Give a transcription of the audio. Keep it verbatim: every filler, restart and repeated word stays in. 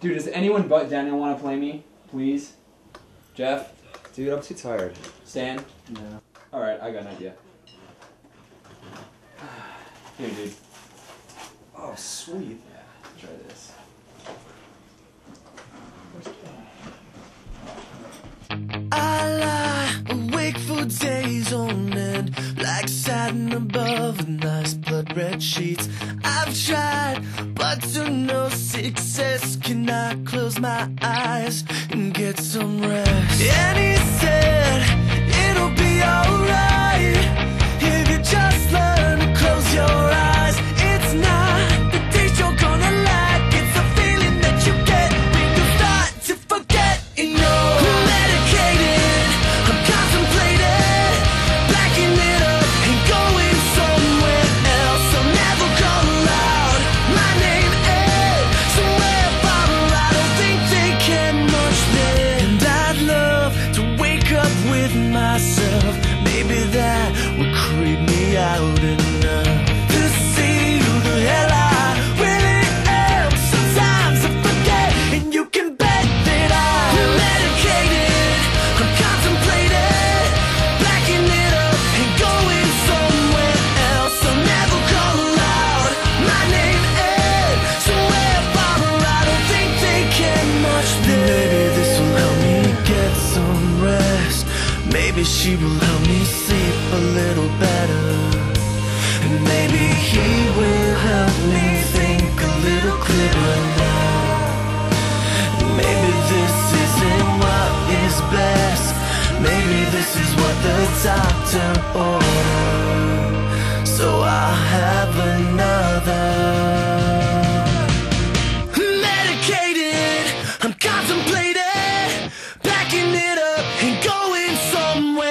Dude, does anyone but Daniel want to play me? Please? Jeff? Dude, I'm too tired. Stan? No. Alright, I got an idea. Here, dude. Oh, sweet. Yeah, try this. I lie awake for days on end, black satin above and nice blood red sheets. I've tried, but to no success. Can I close my eyes and get some rest? And he said, it'll be alright if you just learn to close your eyes. It's not the taste you're gonna like, it's a feeling that you get when you start to forget. And you're medicated, I'm contemplated, backing it up and going somewhere else. I'll never call out my name, eh? Somewhere far away, I don't think they can much live. And I'd love to wake up with myself. Maybe that would creep me out enough to see who the hell I really am. Sometimes I forget, and you can bet that I'm medicated, I'm contemplated, backing it up and going somewhere else. I'll never call out my name, and somewhere far away, I don't think they can much live. Maybe this will help me get some rest. Maybe she will help me sleep a little better. And maybe he will help me think a little clearer now. Maybe this isn't what is best. Maybe this is what the doctor ordered. So I'll have another. Medicated, I'm contemplating, backing it up and going somewhere.